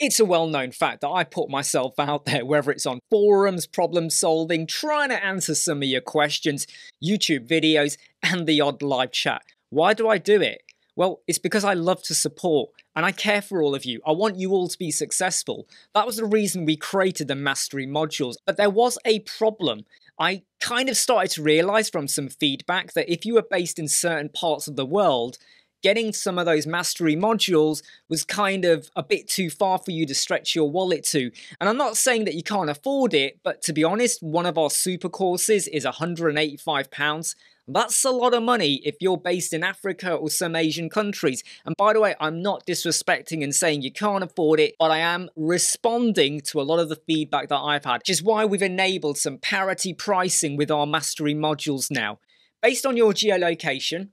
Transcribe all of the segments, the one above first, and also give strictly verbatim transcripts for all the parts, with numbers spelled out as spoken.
It's a well-known fact that I put myself out there, whether it's on forums, problem solving, trying to answer some of your questions, YouTube videos, and the odd live chat. Why do I do it? Well, it's because I love to support and I care for all of you. I want you all to be successful. That was the reason we created the Mastery Modules. But there was a problem. I kind of started to realize from some feedback that if you were based in certain parts of the world, getting some of those Mastery Modules was kind of a bit too far for you to stretch your wallet to. And I'm not saying that you can't afford it, but to be honest, one of our super courses is one hundred and eighty-five pounds. That's a lot of money if you're based in Africa or some Asian countries. And by the way, I'm not disrespecting and saying you can't afford it, but I am responding to a lot of the feedback that I've had, which is why we've enabled some parity pricing with our Mastery Modules now. Based on your geolocation,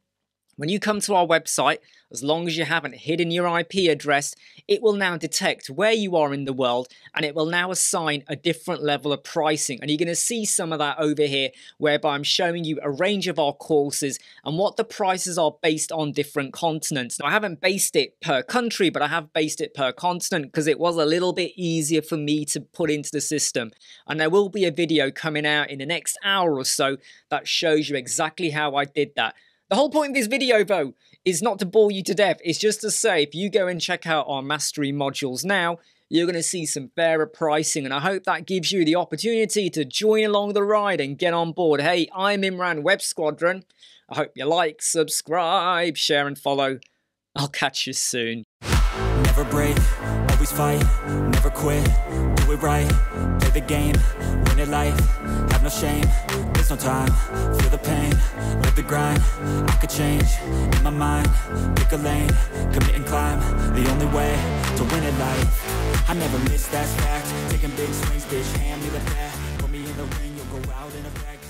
when you come to our website, as long as you haven't hidden your I P address, it will now detect where you are in the world and it will now assign a different level of pricing. And you're going to see some of that over here, whereby I'm showing you a range of our courses and what the prices are based on different continents. Now, I haven't based it per country, but I have based it per continent because it was a little bit easier for me to put into the system. And there will be a video coming out in the next hour or so that shows you exactly how I did that. The whole point of this video, though, is not to bore you to death. It's just to say, if you go and check out our Mastery Modules now, you're going to see some fairer pricing, and I hope that gives you the opportunity to join along the ride and get on board. Hey, I'm Imran Web Squadron. I hope you like, subscribe, share, and follow. I'll catch you soon. Never break, always fight, never quit, do it right, play the game, win it life, have no shame, there's no time, feel the pain, live the grind, I could change, in my mind, pick a lane, commit and climb, the only way to win it life, I never miss that fact, taking big swings, bitch, hand me the bat, put me in the ring, you'll go out in a bag.